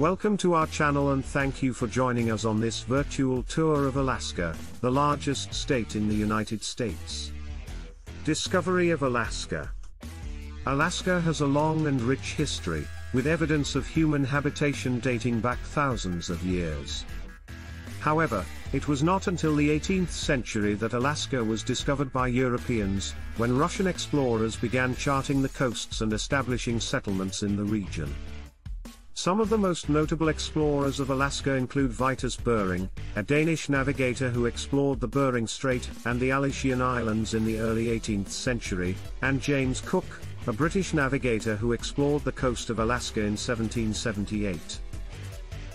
Welcome to our channel and thank you for joining us on this virtual tour of Alaska, the largest state in the United States. Discovery of Alaska. Alaska has a long and rich history, with evidence of human habitation dating back thousands of years. However, it was not until the 18th century that Alaska was discovered by Europeans, when Russian explorers began charting the coasts and establishing settlements in the region. Some of the most notable explorers of Alaska include Vitus Bering, a Danish navigator who explored the Bering Strait and the Aleutian Islands in the early 18th century, and James Cook, a British navigator who explored the coast of Alaska in 1778.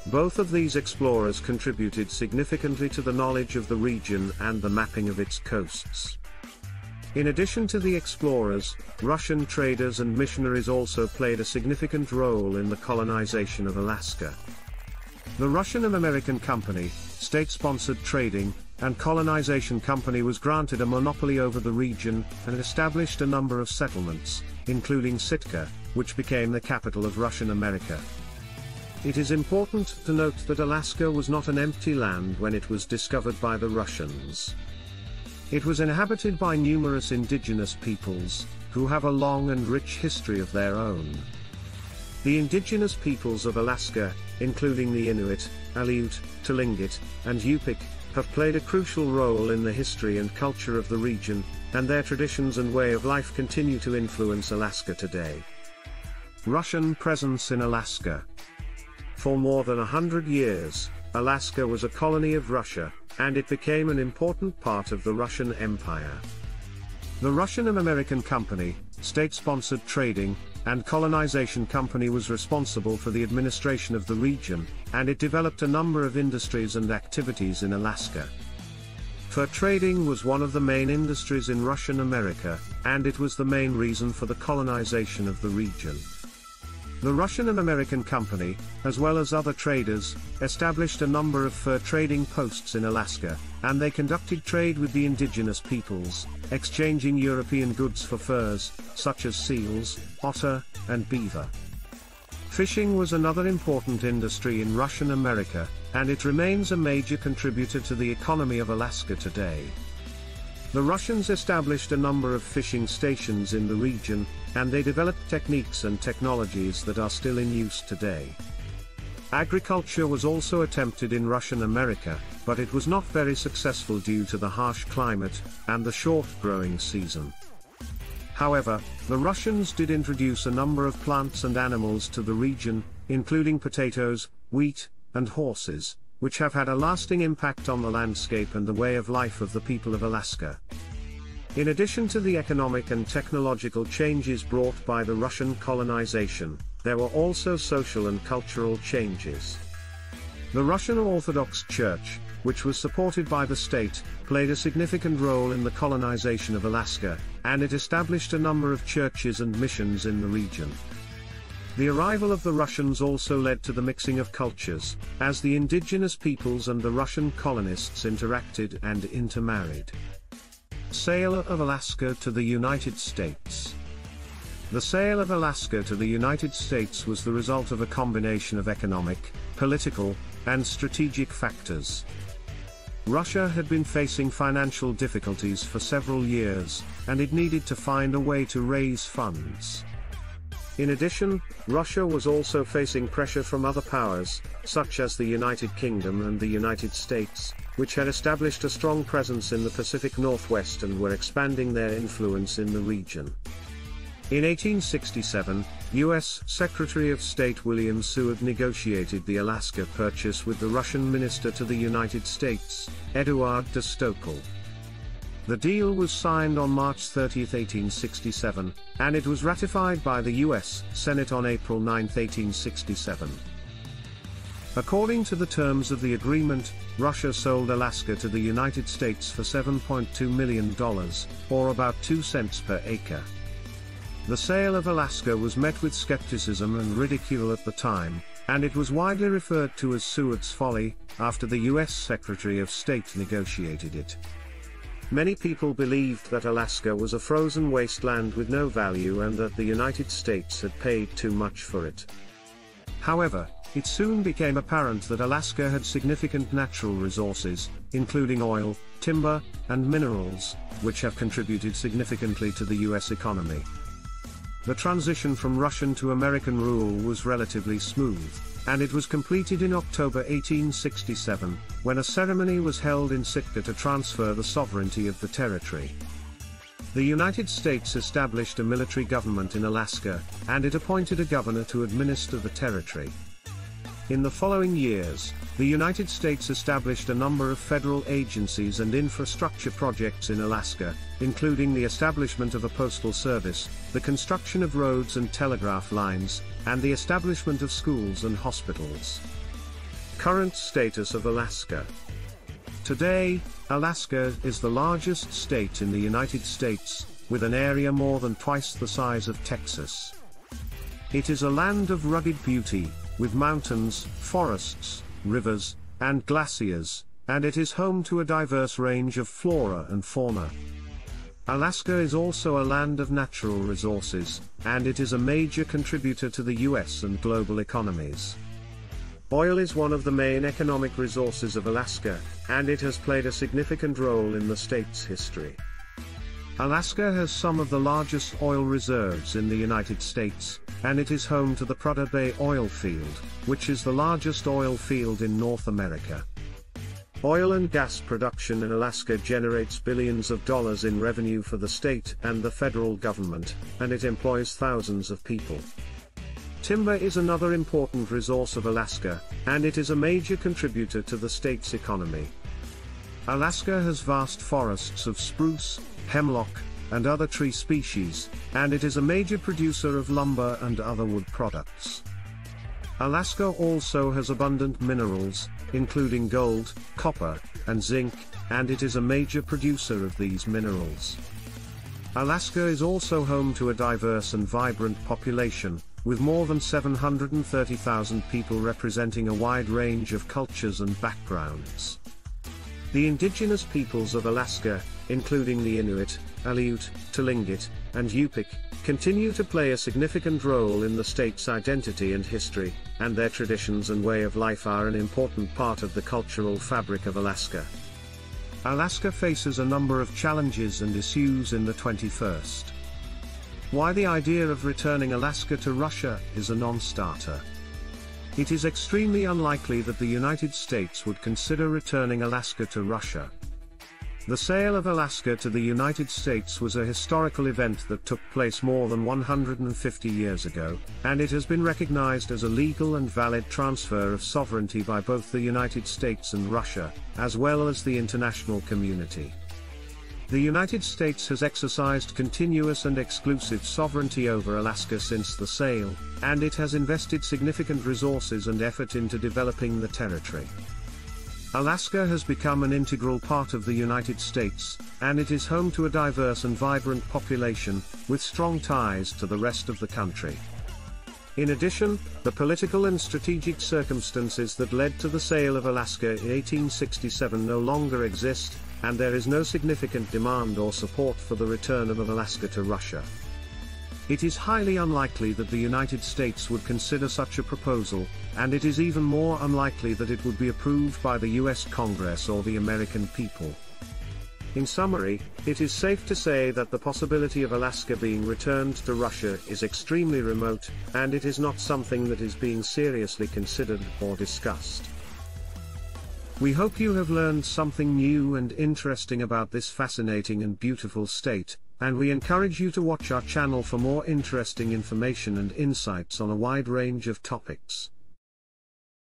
Both of these explorers contributed significantly to the knowledge of the region and the mapping of its coasts. In addition to the explorers, Russian traders and missionaries also played a significant role in the colonization of Alaska. The Russian-American Company, state-sponsored trading and colonization company, was granted a monopoly over the region and established a number of settlements, including Sitka, which became the capital of Russian America. It is important to note that Alaska was not an empty land when it was discovered by the Russians. It was inhabited by numerous indigenous peoples, who have a long and rich history of their own. The indigenous peoples of Alaska, including the Inuit, Aleut, Tlingit, and Yupik, have played a crucial role in the history and culture of the region, and their traditions and way of life continue to influence Alaska today. Russian presence in Alaska. For more than 100 years, Alaska was a colony of Russia, and it became an important part of the Russian Empire. The Russian-American Company, state-sponsored trading and colonization company, was responsible for the administration of the region, and it developed a number of industries and activities in Alaska. Fur trading was one of the main industries in Russian America, and it was the main reason for the colonization of the region. The Russian and American Company, as well as other traders, established a number of fur trading posts in Alaska, and they conducted trade with the indigenous peoples, exchanging European goods for furs, such as seals, otter, and beaver. Fishing was another important industry in Russian America, and it remains a major contributor to the economy of Alaska today. The Russians established a number of fishing stations in the region, and they developed techniques and technologies that are still in use today. Agriculture was also attempted in Russian America, but it was not very successful due to the harsh climate and the short growing season. However, the Russians did introduce a number of plants and animals to the region, including potatoes, wheat, and horses, which have had a lasting impact on the landscape and the way of life of the people of Alaska. In addition to the economic and technological changes brought by the Russian colonization, there were also social and cultural changes. The Russian Orthodox Church, which was supported by the state, played a significant role in the colonization of Alaska, and it established a number of churches and missions in the region. The arrival of the Russians also led to the mixing of cultures, as the indigenous peoples and the Russian colonists interacted and intermarried. Sale of Alaska to the United States. The sale of Alaska to the United States was the result of a combination of economic, political, and strategic factors. Russia had been facing financial difficulties for several years, and it needed to find a way to raise funds. In addition, Russia was also facing pressure from other powers, such as the United Kingdom and the United States, which had established a strong presence in the Pacific Northwest and were expanding their influence in the region. In 1867, U.S. Secretary of State William Seward negotiated the Alaska Purchase with the Russian Minister to the United States, Eduard de Stoeckl. The deal was signed on March 30, 1867, and it was ratified by the U.S. Senate on April 9, 1867. According to the terms of the agreement, Russia sold Alaska to the United States for $7.2 million, or about 2 cents per acre. The sale of Alaska was met with skepticism and ridicule at the time, and it was widely referred to as Seward's folly, after the U.S. Secretary of State negotiated it. Many people believed that Alaska was a frozen wasteland with no value and that the United States had paid too much for it. However, it soon became apparent that Alaska had significant natural resources, including oil, timber, and minerals, which have contributed significantly to the U.S. economy. The transition from Russian to American rule was relatively smooth, and it was completed in October 1867, when a ceremony was held in Sitka to transfer the sovereignty of the territory. The United States established a military government in Alaska, and it appointed a governor to administer the territory. In the following years, the United States established a number of federal agencies and infrastructure projects in Alaska, including the establishment of a postal service, the construction of roads and telegraph lines, and the establishment of schools and hospitals. Current status of Alaska. Today, Alaska is the largest state in the United States, with an area more than twice the size of Texas. It is a land of rugged beauty, with mountains, forests, rivers, and glaciers, and it is home to a diverse range of flora and fauna. Alaska is also a land of natural resources, and it is a major contributor to the U.S. and global economies. Oil is one of the main economic resources of Alaska, and it has played a significant role in the state's history. Alaska has some of the largest oil reserves in the United States, and it is home to the Prudhoe Bay oil field, which is the largest oil field in North America. Oil and gas production in Alaska generates billions of dollars in revenue for the state and the federal government, and it employs thousands of people. Timber is another important resource of Alaska, and it is a major contributor to the state's economy. Alaska has vast forests of spruce, hemlock, and other tree species, and it is a major producer of lumber and other wood products. Alaska also has abundant minerals, including gold, copper, and zinc, and it is a major producer of these minerals. Alaska is also home to a diverse and vibrant population, with more than 730,000 people representing a wide range of cultures and backgrounds. The indigenous peoples of Alaska, including the Inuit, Aleut, Tlingit, and Yupik, continue to play a significant role in the state's identity and history, and their traditions and way of life are an important part of the cultural fabric of Alaska. Alaska faces a number of challenges and issues in the 21st. Why the idea of returning Alaska to Russia is a non-starter. It is extremely unlikely that the United States would consider returning Alaska to Russia. The sale of Alaska to the United States was a historical event that took place more than 150 years ago, and it has been recognized as a legal and valid transfer of sovereignty by both the United States and Russia, as well as the international community. The United States has exercised continuous and exclusive sovereignty over Alaska since the sale, and it has invested significant resources and effort into developing the territory. Alaska has become an integral part of the United States, and it is home to a diverse and vibrant population, with strong ties to the rest of the country. In addition, the political and strategic circumstances that led to the sale of Alaska in 1867 no longer exist, and there is no significant demand or support for the return of Alaska to Russia. It is highly unlikely that the United States would consider such a proposal, and it is even more unlikely that it would be approved by the U.S. Congress or the American people. In summary, it is safe to say that the possibility of Alaska being returned to Russia is extremely remote, and it is not something that is being seriously considered or discussed. We hope you have learned something new and interesting about this fascinating and beautiful state, and we encourage you to watch our channel for more interesting information and insights on a wide range of topics.